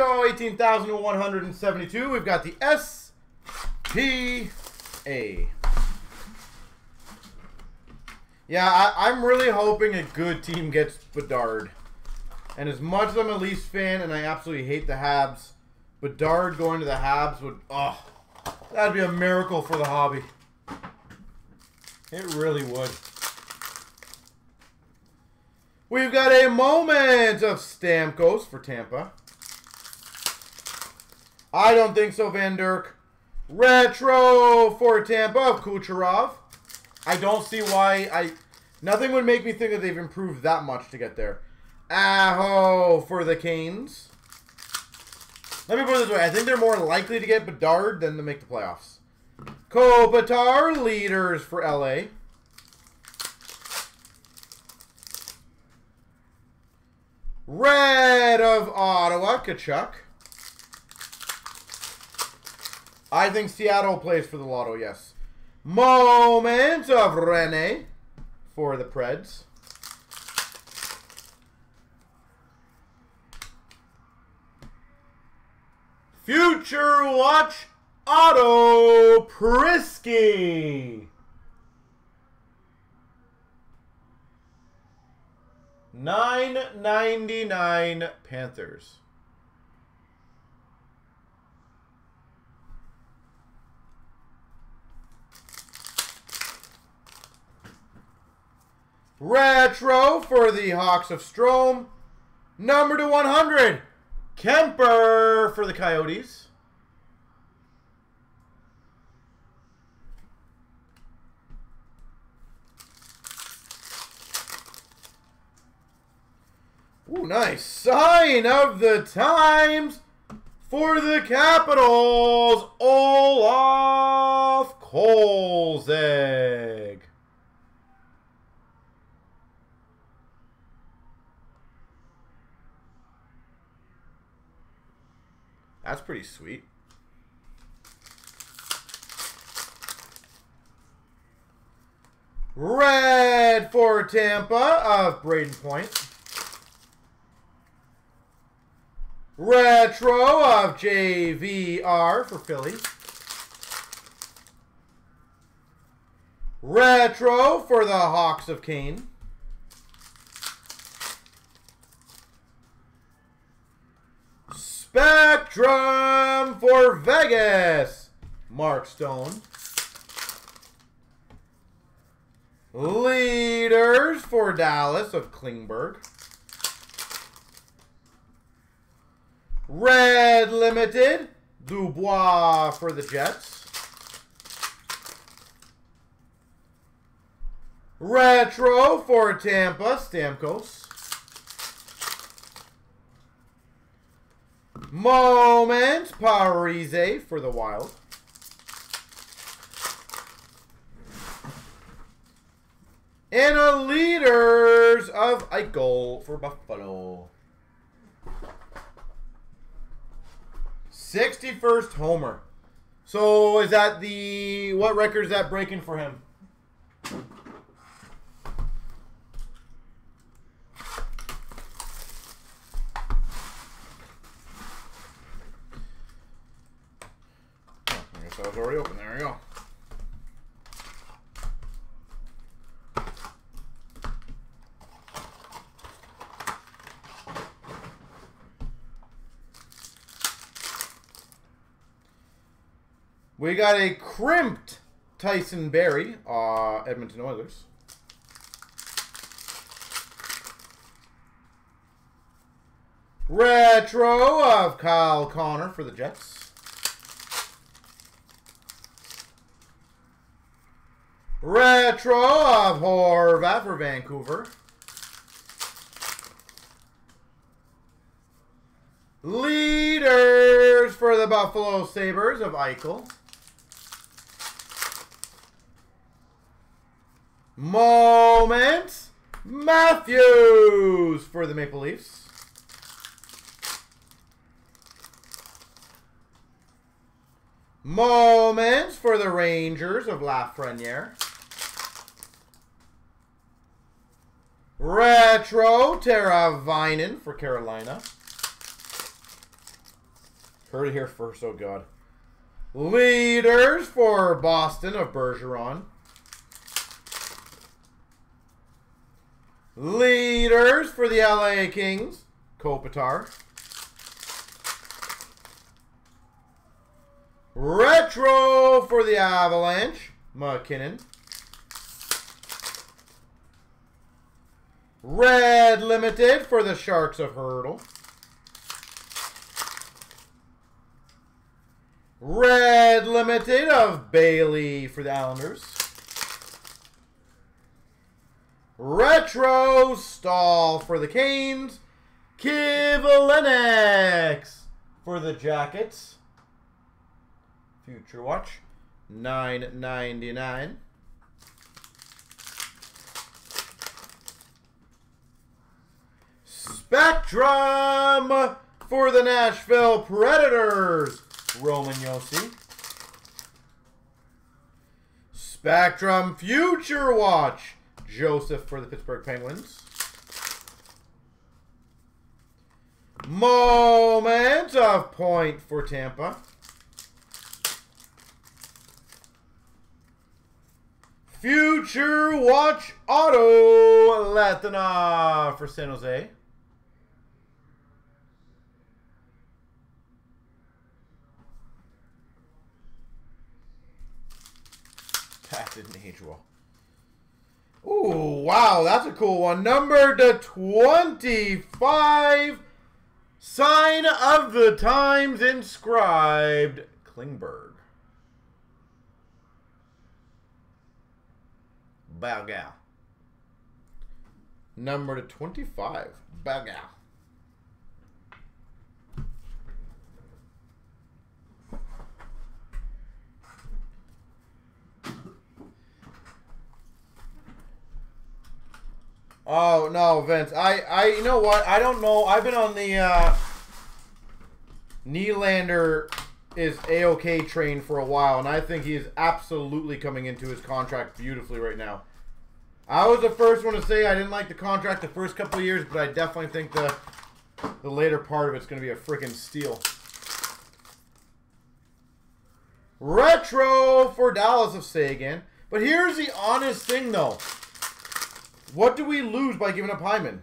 go, 18,172. We've got the SPA. Yeah, I'm really hoping a good team gets Bedard. And as much as I'm a Leafs fan and I absolutely hate the Habs, Bedard going to the Habs would... Oh, that'd be a miracle for the hobby. It really would. We've got a moment of Stamkos for Tampa. I don't think so, Van Dirk. Retro for Tampa of Kucherov. I don't see why nothing would make me think that they've improved that much to get there. Aho for the Canes. Let me put it this way. I think they're more likely to get Bedard than to make the playoffs. Kopitar leaders for LA. Red of Ottawa, Kachuk. I think Seattle plays for the Lotto, yes. Moment of Rene for the Preds. Future Watch Auto Prisky. $9.99 Panthers. Retro for the Hawks of Strome. Number to 100. Kemper for the Coyotes. Ooh, nice. Sign of the times for the Capitals, Olaf Kolzig. That's pretty sweet. Red for Tampa of Brayden Point. Retro of JVR for Philly. Retro for the Hawks of Kane. Spectrum for Vegas, Mark Stone. Leaders for Dallas of Klingberg. Red Limited, Dubois for the Jets. Retro for Tampa, Stamkos. Moment, Parise for the Wild. And a Leaders of Eichel for Buffalo. 61st homer. So is that the... What record is that breaking for him? Oh, I guess I was already open. There we go. We got a crimped Tyson Barry, Edmonton Oilers. Retro of Kyle Connor for the Jets. Retro of Horvat for Vancouver. Leaders for the Buffalo Sabres of Eichel. Moment, Matthews for the Maple Leafs. Moments for the Rangers of Lafreniere. Retro, Teravainen for Carolina. Heard it here first, oh god. Leaders for Boston of Bergeron. Leaders for the LA Kings, Kopitar. Retro for the Avalanche, McKinnon. Red Limited for the Sharks of Hurdle. Red Limited of Bailey for the Islanders. Retro Stall for the Canes. Kiv Lennox for the Jackets. Future Watch, $9.99. Spectrum for the Nashville Predators, Roman Yosi. Spectrum Future Watch, Joseph for the Pittsburgh Penguins. Moment of Point for Tampa. Future Watch Auto, Latina for San Jose. That didn't age well. Ooh, wow, that's a cool one. Number to 25, sign of the times inscribed, Klingberg. Baga. Number to 25. Baga. Oh no, Vince. I you know what? I don't know. I've been on the Nylander is A-OK train for a while, and I think he is absolutely coming into his contract beautifully right now. I was the first one to say I didn't like the contract the first couple of years, but I definitely think the later part of it's going to be a freaking steal. Retro for Dallas of Sagan. But here's the honest thing, though. What do we lose by giving up Hyman?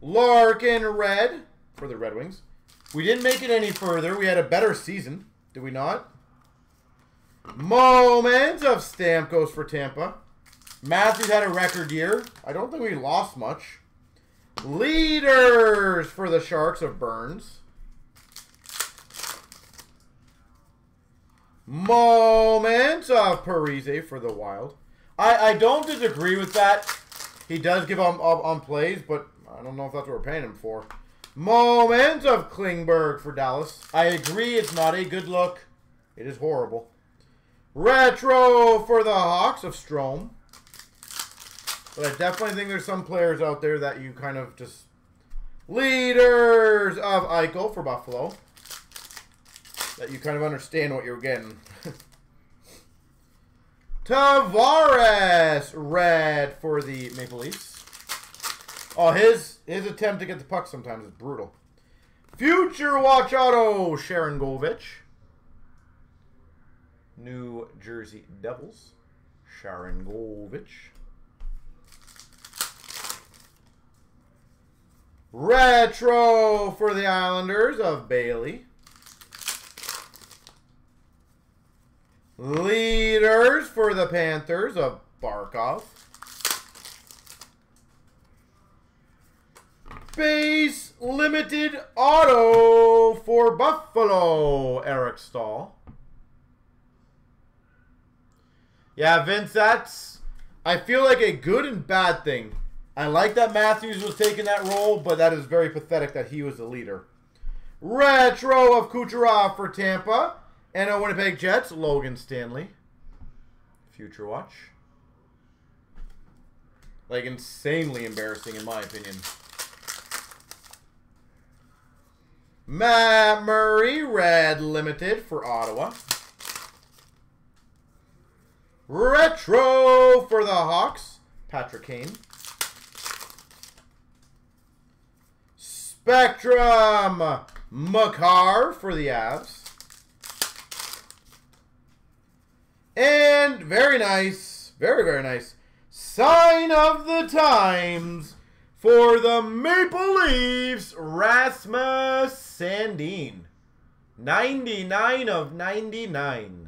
Larkin Red for the Red Wings. We didn't make it any further. We had a better season, did we not? Moments of Stamkos for Tampa. Matthews had a record year. I don't think we lost much. Leaders for the Sharks of Burns. Moments of Parise for the Wild. I don't disagree with that. He does give up on plays, but I don't know if that's what we're paying him for. Moments of Klingberg for Dallas. I agree it's not a good look. It is horrible. Retro for the Hawks of Strome. But I definitely think there's some players out there that you kind of just... Leaders of Eichel for Buffalo. That you kind of understand what you're getting. Tavares Red for the Maple Leafs. Oh, his attempt to get the puck sometimes is brutal. Future Watch Auto, Sharon Golvich. New Jersey Devils, Sharon Golvich. Retro for the Islanders of Bailey. Leaders for the Panthers of Barkov. Base Limited Auto for Buffalo, Eric Stahl. Yeah, Vince, that's... I feel like a good and bad thing. I like that Matthews was taking that role, but that is very pathetic that he was the leader. Retro of Kucherov for Tampa. And a Winnipeg Jets, Logan Stanley. Future Watch. Like, insanely embarrassing in my opinion. Matt Murray, Red Limited for Ottawa. Retro for the Hawks, Patrick Kane. Spectrum Makar for the Avs. And very nice, very, very nice, sign of the times for the Maple Leafs, Rasmus Sandin. 99 of 99.